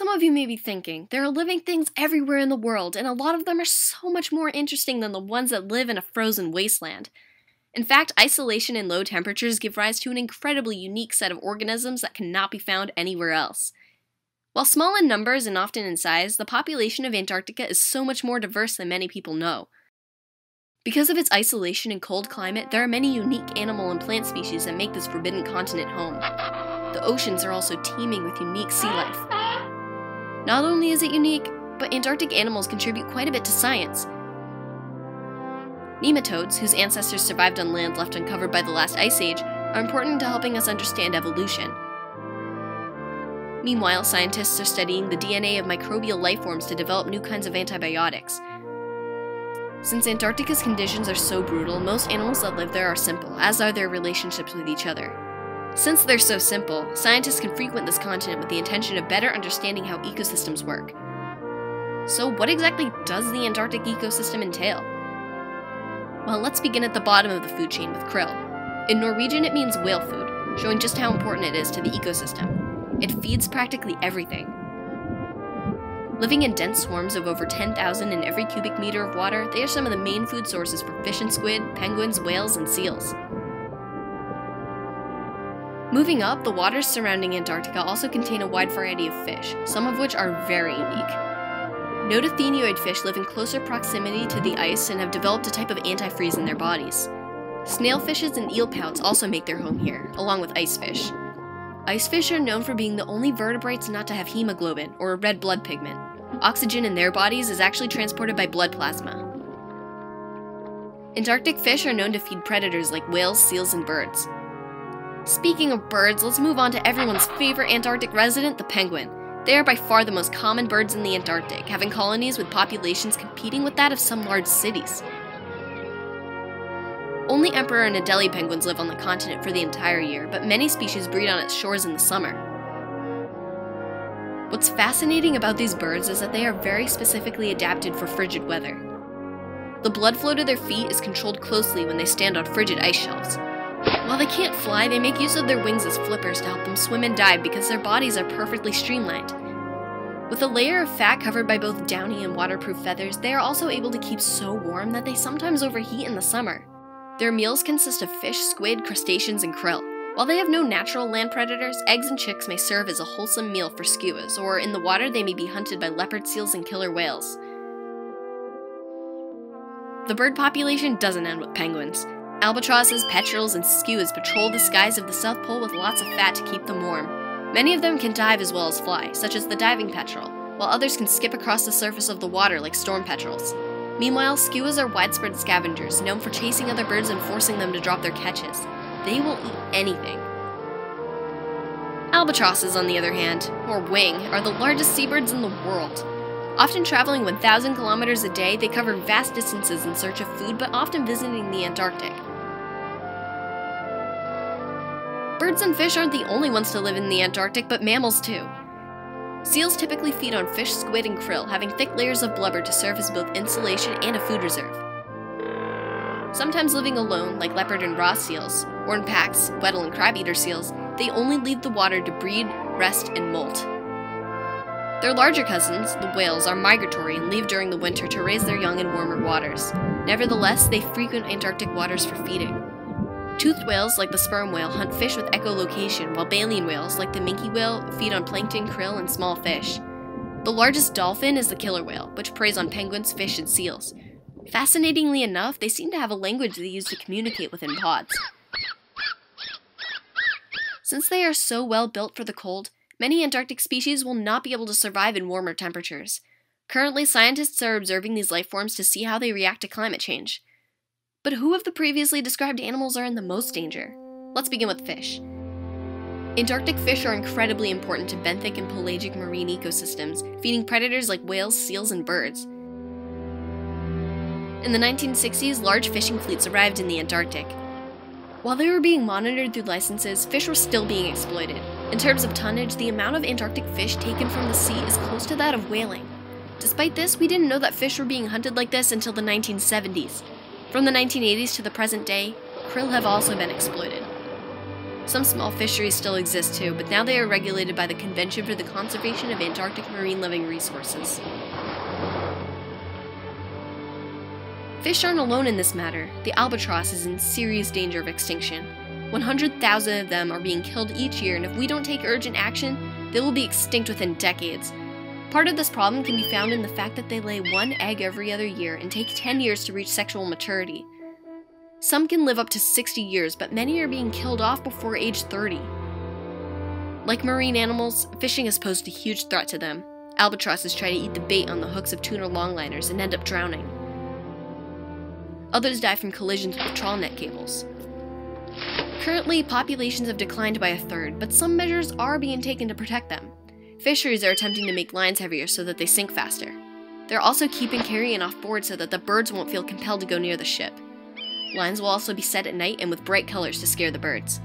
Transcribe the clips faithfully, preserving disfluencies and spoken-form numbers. Some of you may be thinking, there are living things everywhere in the world, and a lot of them are so much more interesting than the ones that live in a frozen wasteland. In fact, isolation and low temperatures give rise to an incredibly unique set of organisms that cannot be found anywhere else. While small in numbers and often in size, the population of Antarctica is so much more diverse than many people know. Because of its isolation and cold climate, there are many unique animal and plant species that make this forbidden continent home. The oceans are also teeming with unique sea life. Not only is it unique, but Antarctic animals contribute quite a bit to science. Nematodes, whose ancestors survived on land left uncovered by the last ice age, are important to helping us understand evolution. Meanwhile, scientists are studying the D N A of microbial life forms to develop new kinds of antibiotics. Since Antarctica's conditions are so brutal, most animals that live there are simple, as are their relationships with each other. Since they're so simple, scientists can frequent this continent with the intention of better understanding how ecosystems work. So what exactly does the Antarctic ecosystem entail? Well, let's begin at the bottom of the food chain with krill. In Norwegian, it means whale food, showing just how important it is to the ecosystem. It feeds practically everything. Living in dense swarms of over ten thousand in every cubic meter of water, they are some of the main food sources for fish and squid, penguins, whales, and seals. Moving up, the waters surrounding Antarctica also contain a wide variety of fish, some of which are very unique. Notothenioid fish live in closer proximity to the ice and have developed a type of antifreeze in their bodies. Snailfishes and eel pouts also make their home here, along with icefish. Icefish are known for being the only vertebrates not to have hemoglobin, or a red blood pigment. Oxygen in their bodies is actually transported by blood plasma. Antarctic fish are known to feed predators like whales, seals, and birds. Speaking of birds, let's move on to everyone's favorite Antarctic resident, the penguin. They are by far the most common birds in the Antarctic, having colonies with populations competing with that of some large cities. Only emperor and Adelie penguins live on the continent for the entire year, but many species breed on its shores in the summer. What's fascinating about these birds is that they are very specifically adapted for frigid weather. The blood flow to their feet is controlled closely when they stand on frigid ice shelves. While they can't fly, they make use of their wings as flippers to help them swim and dive because their bodies are perfectly streamlined. With a layer of fat covered by both downy and waterproof feathers, they are also able to keep so warm that they sometimes overheat in the summer. Their meals consist of fish, squid, crustaceans, and krill. While they have no natural land predators, eggs and chicks may serve as a wholesome meal for skuas, or in the water they may be hunted by leopard seals and killer whales. The bird population doesn't end with penguins. Albatrosses, petrels, and skuas patrol the skies of the South Pole with lots of fat to keep them warm. Many of them can dive as well as fly, such as the diving petrel, while others can skip across the surface of the water like storm petrels. Meanwhile, skuas are widespread scavengers, known for chasing other birds and forcing them to drop their catches. They will eat anything. Albatrosses, on the other hand, or wing, are the largest seabirds in the world. Often traveling one thousand kilometers a day, they cover vast distances in search of food, but often visiting the Antarctic. Birds and fish aren't the only ones to live in the Antarctic, but mammals too. Seals typically feed on fish, squid, and krill, having thick layers of blubber to serve as both insulation and a food reserve. Sometimes living alone, like leopard and ross seals, or in packs, Weddell and crab-eater seals, they only leave the water to breed, rest, and molt. Their larger cousins, the whales, are migratory and leave during the winter to raise their young in warmer waters. Nevertheless, they frequent Antarctic waters for feeding. Toothed whales, like the sperm whale, hunt fish with echolocation, while baleen whales, like the minke whale, feed on plankton, krill, and small fish. The largest dolphin is the killer whale, which preys on penguins, fish, and seals. Fascinatingly enough, they seem to have a language they use to communicate within pods. Since they are so well built for the cold, many Antarctic species will not be able to survive in warmer temperatures. Currently, scientists are observing these life forms to see how they react to climate change. But who of the previously described animals are in the most danger? Let's begin with fish. Antarctic fish are incredibly important to benthic and pelagic marine ecosystems, feeding predators like whales, seals, and birds. In the nineteen sixties, large fishing fleets arrived in the Antarctic. While they were being monitored through licenses, fish were still being exploited. In terms of tonnage, the amount of Antarctic fish taken from the sea is close to that of whaling. Despite this, we didn't know that fish were being hunted like this until the nineteen seventies. From the nineteen eighties to the present day, krill have also been exploited. Some small fisheries still exist too, but now they are regulated by the Convention for the Conservation of Antarctic Marine Living Resources. Fish aren't alone in this matter. The albatross is in serious danger of extinction. one hundred thousand of them are being killed each year, and if we don't take urgent action, they will be extinct within decades. Part of this problem can be found in the fact that they lay one egg every other year and take ten years to reach sexual maturity. Some can live up to sixty years, but many are being killed off before age thirty. Like marine animals, fishing has posed a huge threat to them. Albatrosses try to eat the bait on the hooks of tuna longliners and end up drowning. Others die from collisions with trawl net cables. Currently, populations have declined by a third, but some measures are being taken to protect them. Fisheries are attempting to make lines heavier so that they sink faster. They're also keeping carrion off board so that the birds won't feel compelled to go near the ship. Lines will also be set at night and with bright colors to scare the birds.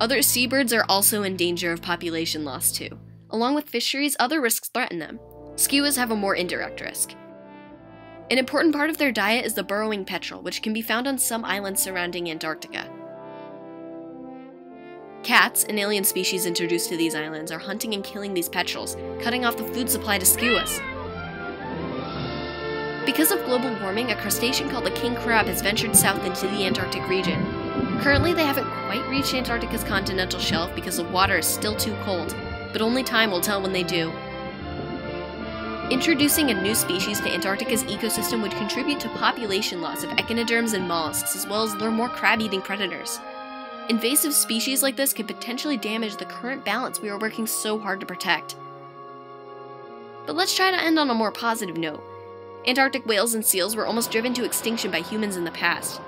Other seabirds are also in danger of population loss too. Along with fisheries, other risks threaten them. Skuas have a more indirect risk. An important part of their diet is the burrowing petrel, which can be found on some islands surrounding Antarctica. Cats, an alien species introduced to these islands, are hunting and killing these petrels, cutting off the food supply to skuas. Because of global warming, a crustacean called the king crab has ventured south into the Antarctic region. Currently, they haven't quite reached Antarctica's continental shelf because the water is still too cold, but only time will tell when they do. Introducing a new species to Antarctica's ecosystem would contribute to population loss of echinoderms and mollusks, as well as lure more crab-eating predators. Invasive species like this could potentially damage the current balance we are working so hard to protect. But let's try to end on a more positive note. Antarctic whales and seals were almost driven to extinction by humans in the past.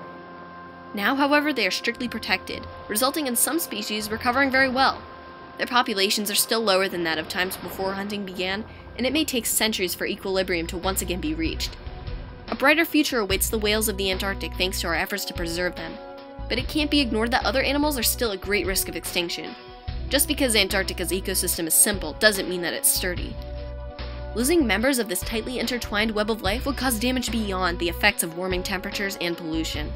Now, however, they are strictly protected, resulting in some species recovering very well. Their populations are still lower than that of times before hunting began, and it may take centuries for equilibrium to once again be reached. A brighter future awaits the whales of the Antarctic thanks to our efforts to preserve them. But it can't be ignored that other animals are still at great risk of extinction. Just because Antarctica's ecosystem is simple doesn't mean that it's sturdy. Losing members of this tightly intertwined web of life would cause damage beyond the effects of warming temperatures and pollution.